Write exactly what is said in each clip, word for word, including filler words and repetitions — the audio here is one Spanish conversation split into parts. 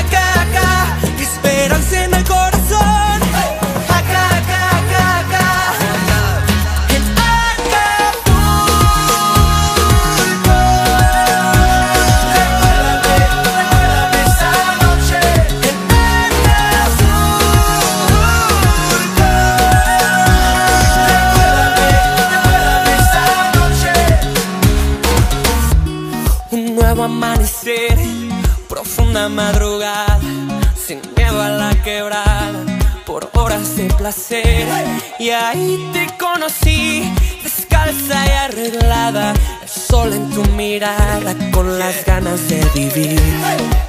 acá, acá, esperanza en el corazón. Acá, acá, acá, acá, en Acapulco. Recuérdame esa noche en Acapulco. Recuérdame esa noche. Un nuevo amanecer, profunda madrugada, sin miedo a la quebrada, por horas de placer. Y ahí te conocí, descalza y arreglada, el sol en tu mirada, con las ganas de vivir.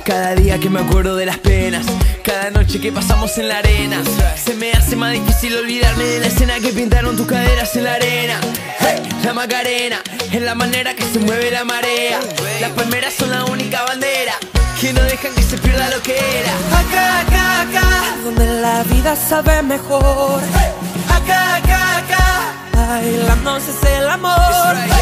Cada día que me acuerdo de las penas, cada noche que pasamos en la arena, se me hace más difícil olvidarme de la escena que pintaron tus caderas en la arena. La Macarena es la manera que se mueve la marea, las palmeras son la única bandera que no dejan que se pierda lo que era. Acá, acá, acá, donde la vida sabe mejor. Hey. Acá, acá, acá, bailando es el amor.